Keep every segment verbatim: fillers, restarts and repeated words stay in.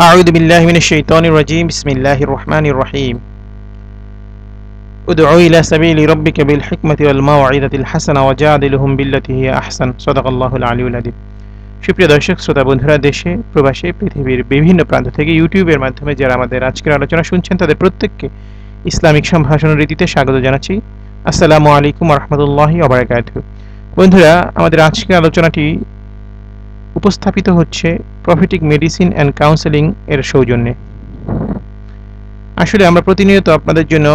أعوذ بالله من الشيطان الرجيم بسم الله الرحمن الرحيم ادعو إلى سبيل ربك بالحكمة والموعظة الحسنة وجادلهم بالتي هي أحسن صدق الله العلي العظيم। সুপ্রিয় দর্শক শ্রোতা বন্ধুরা, দেশে প্রবাসে পৃথিবীর বিভিন্ন প্রান্ত থেকে ইউটিউবের মাধ্যমে যারা আমাদের আজকের আলোচনা শুনছেন তাদের প্রত্যেককে ইসলামিক সম্ভাষণ রীতিতে স্বাগত জানাচ্ছি। আসসালামু আলাইকুম রাহমাতুল্লাহি ওয়া বারাকাতুহু। বন্ধুরা, আমাদের আজকের আলোচনাটি উপস্থাপিত হচ্ছে প্রফিটিক মেডিসিন অ্যান্ড কাউন্সেলিং এর সৌজন্যে। আসলে আমরা প্রতিনিয়ত আপনাদের জন্য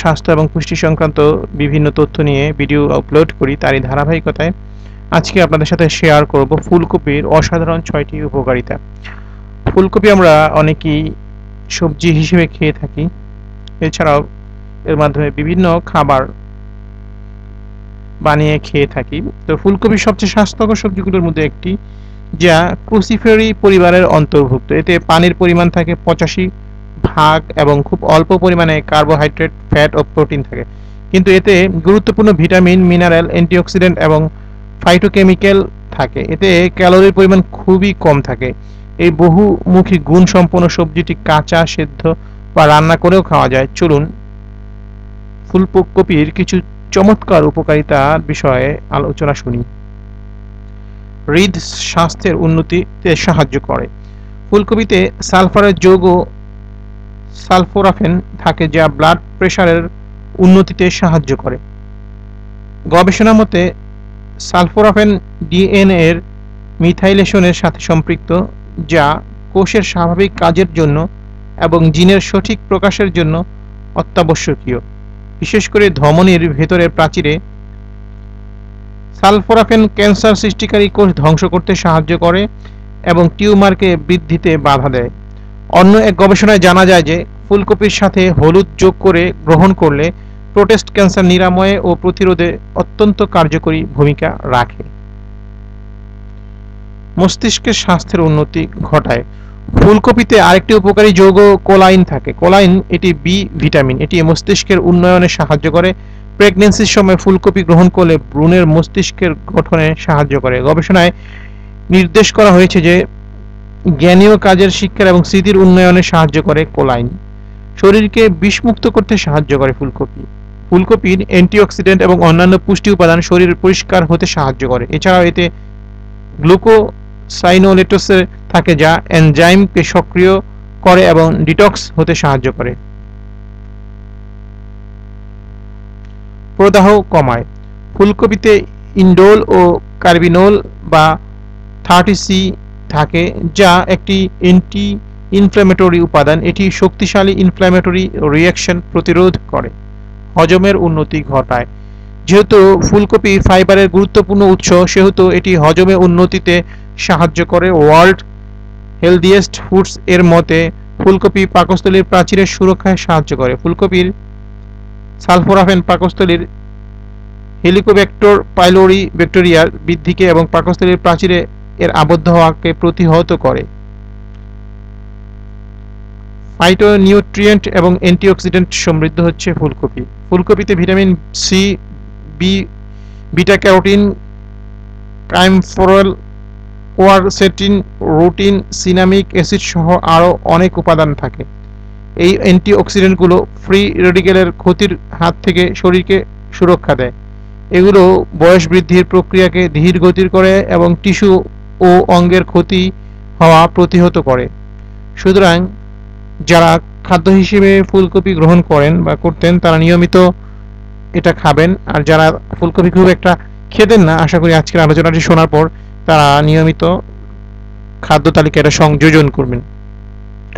স্বাস্থ্য এবং পুষ্টি সংক্রান্ত বিভিন্ন তথ্য নিয়ে ভিডিও আপলোড করি, তারই ধারাবাহিকতায় আজকে আপনাদের সাথে শেয়ার করব ফুলকপির অসাধারণ ছয়টি উপকারিতা। ফুলকপি আমরা অনেকেই সবজি হিসেবে খেয়ে থাকি, এছাড়াও এর মাধ্যমে বিভিন্ন খাবার বানিয়ে খেয়ে থাকি। তো ফুলকপি সবচেয়ে স্বাস্থ্যকর সবজিগুলোর মধ্যে একটি, যা ক্রুসিফেরি পরিবারের অন্তর্ভুক্ত। এতে পানির পরিমাণ থাকে পঁচাশি ভাগ এবং খুব অল্প পরিমাণে কার্বোহাইড্রেট, ফ্যাট ও প্রোটিন থাকে, কিন্তু এতে গুরুত্বপূর্ণ ভিটামিন, মিনারেল, অ্যান্টিঅক্সিডেন্ট এবং ফাইটোকেমিক্যাল থাকে। এতে ক্যালোরির পরিমাণ খুবই কম থাকে। এই বহুমুখী গুণ সম্পন্ন সবজিটি কাঁচা, সেদ্ধ বা রান্না করেও খাওয়া যায়। চলুন ফুলকপির কিছু চমৎকার উপকারিতার বিষয়ে আলোচনা শুনি। হৃদ স্বাস্থ্যের উন্নতিতে সাহায্য করে। ফুলকপিতে সালফারের যৌগ সালফোরাফেন থাকে, যা ব্লাড প্রেশারের উন্নতিতে সাহায্য করে। গবেষণা মতে সালফোরাফেন ডিএনএ এর মিথাইলেশনের সাথে সম্পৃক্ত, যা কোষের স্বাভাবিক কাজের জন্য এবং জিনের সঠিক প্রকাশের জন্য অত্যাবশ্যকীয়। বিশেষ করে ধমনির ভেতরের প্রাচীরে সালফোরাফেন ক্যান্সার সৃষ্টিকারী কোষ ধ্বংস করতে সাহায্য করে এবং টিউমারকে বৃদ্ধিতে বাধা দেয়। অন্য এক গবেষণায় জানা যায় যে ফুলকপির সাথে হলুদ যোগ করে গ্রহণ করলে প্রোস্টেট ক্যান্সার নিরাময়ে ও প্রতিরোধে অত্যন্ত কার্যকরী ভূমিকা রাখে। মস্তিষ্কের স্বাস্থ্যের উন্নতি ঘটায়। ফুলকপিতে আরেকটি উপকারী যৌগ কোলাইন থাকে। কোলাইন এটি বি ভিটামিন, এটি মস্তিষ্কের উন্নয়নে সাহায্য করে। প্রেগন্যান্সির সময় ফুলকপি গ্রহণ করলে ভ্রূণের মস্তিষ্কের গঠনে সাহায্য করে। গবেষণায় নির্দেশ করা হয়েছে যে জ্ঞানীয় কাজের, শিক্ষার এবং স্মৃতির উন্নয়নে সাহায্য করে কোলাইন। শরীরকে বিষমুক্ত করতে সাহায্য করে ফুলকপি। ফুলকপির অ্যান্টিঅক্সিডেন্ট এবং অন্যান্য পুষ্টি উপাদান শরীর পরিষ্কার হতে সাহায্য করে। এছাড়াও এতে গ্লুকোসাইনোলেটস থাকে, যা এনজাইমকে সক্রিয় করে এবং ডিটক্স হতে সাহায্য করে। প্রদাহ কমায়। ফুলকপিতে ইন্ডোল ও কার্বিনোল বা থার্টি সি থাকে, যা একটি অ্যান্টি ইনফ্ল্যামেটরি উপাদান। এটি শক্তিশালী ইনফ্ল্যামেটরি রিয়াকশন প্রতিরোধ করে। হজমের উন্নতি ঘটায়। যেহেতু ফুলকপি ফাইবারের গুরুত্বপূর্ণ উৎস, সেহেতু এটি হজমে উন্নতিতে সাহায্য করে। ওয়ার্ল্ড হেলদিয়েস্ট ফুডস এর মতে ফুলকপি পাকস্থলীর প্রাচীরের সুরক্ষায় সাহায্য করে। ফুলকপির সালফোরাফেন পাকস্থলীর হেলিকোব্যাক্টর পাইলোরি ব্যাকটেরিয়ার বৃদ্ধিকে এবং পাকস্থলীর প্রাচীরে এর আবদ্ধ হওয়াকে প্রতিহত করে। ফাইটোনিউট্রিয়েন্ট এবং অ্যান্টিঅক্সিডেন্ট সমৃদ্ধ হচ্ছে ফুলকপি। ফুলকপিতে vitamin C, B, beta carotene, kaempferol, quercetin, rutin, cinnamic acid সহ আরও অনেক উপাদান থাকে। এই অ্যান্টিঅক্সিডেন্টগুলো ফ্রি রেডিক্যালের ক্ষতির হাত থেকে শরীরকে সুরক্ষা দেয়। এগুলো বয়স বৃদ্ধির প্রক্রিয়াকে ধীর গতির করে এবং টিস্যু ও অঙ্গের ক্ষতি হওয়া প্রতিহত করে। সুতরাং যারা খাদ্য হিসেবে ফুলকপি গ্রহণ করেন বা করতেন, তারা নিয়মিত এটা খাবেন। আর যারা ফুলকপি খুব একটা খেতেন না, আশা করি আজকের আলোচনাটি শোনার পর তারা নিয়মিত খাদ্য তালিকাটা সংযোজন করবেন,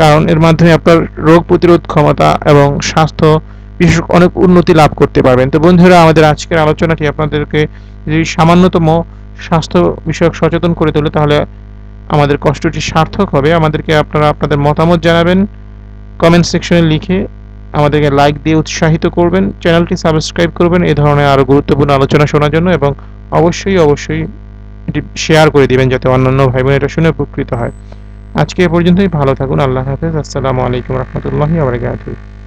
কারণ এর মাধ্যমে আপনার রোগ প্রতিরোধ ক্ষমতা এবং স্বাস্থ্য বিশেষ অনেক উন্নতি লাভ করতে পারবেন। তো বন্ধুরা, আমাদের আজকের আলোচনাটি আপনাদেরকে যদি সামান্যতম স্বাস্থ্য বিষয়ক সচেতন করে তোলে, তাহলে আমাদের কষ্টটি সার্থক হবে। আমাদেরকে আপনারা আপনাদের মতামত জানাবেন কমেন্ট সেকশনে লিখে, আমাদেরকে লাইক দিয়ে উৎসাহিত করবেন, চ্যানেলটি সাবস্ক্রাইব করবেন এই ধরনের আরও গুরুত্বপূর্ণ আলোচনা শোনার জন্য, এবং অবশ্যই অবশ্যই এটি শেয়ার করে দিবেন যাতে অন্যান্য ভাই বোন এটা শুনে উপকৃত হয়। আজকে এ পর্যন্তই, ভালো থাকুন, আল্লাহ হাফেজ, আসসালামু আলাইকুম রহমতুল্লাহি ওয়া বারাকাতুহু।